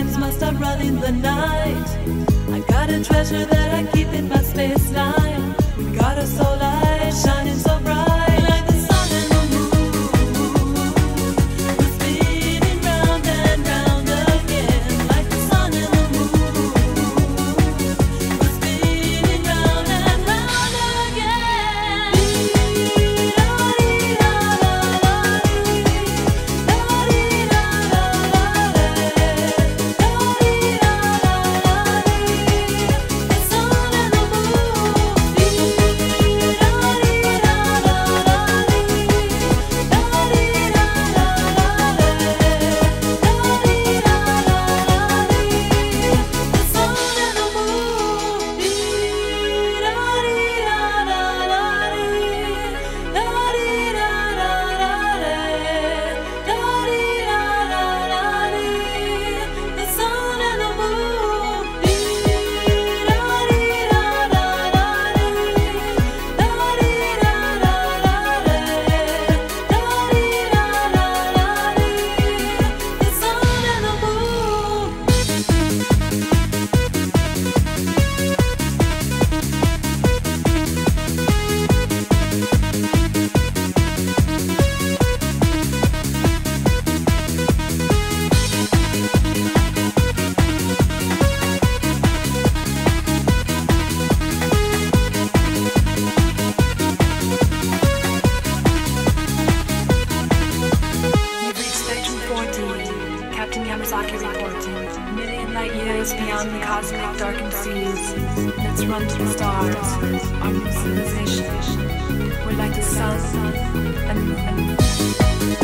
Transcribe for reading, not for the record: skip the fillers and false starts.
rhymes must have run in the night. I got a treasure that I keep in my space line. Got a soul light shining so bright. Captain Yamazaki reporting. Million light years beyond the cosmic darkened seas. Let's run to the stars. Our civilization. We're like the sun and